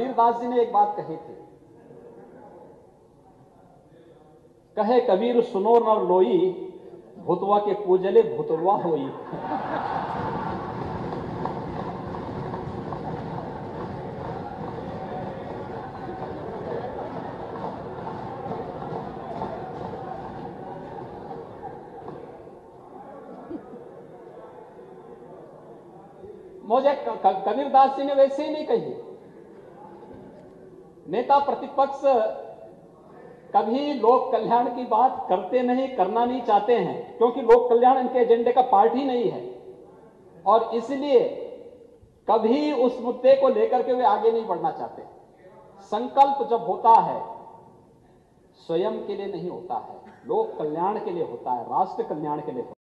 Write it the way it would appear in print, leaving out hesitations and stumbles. कबीरदास जी ने एक बात कही थी, कहे कबीर सुनो न लोई, भुतवा के पूजले भुतवा होई। मुझे कबीरदास जी ने वैसे ही नहीं कही। नेता प्रतिपक्ष कभी लोक कल्याण की बात करते नहीं, करना नहीं चाहते हैं, क्योंकि लोक कल्याण इनके एजेंडे का पार्ट ही नहीं है और इसलिए कभी उस मुद्दे को लेकर के वे आगे नहीं बढ़ना चाहते। संकल्प जब होता है स्वयं के लिए नहीं होता है, लोक कल्याण के लिए होता है, राष्ट्र कल्याण के लिए होता है।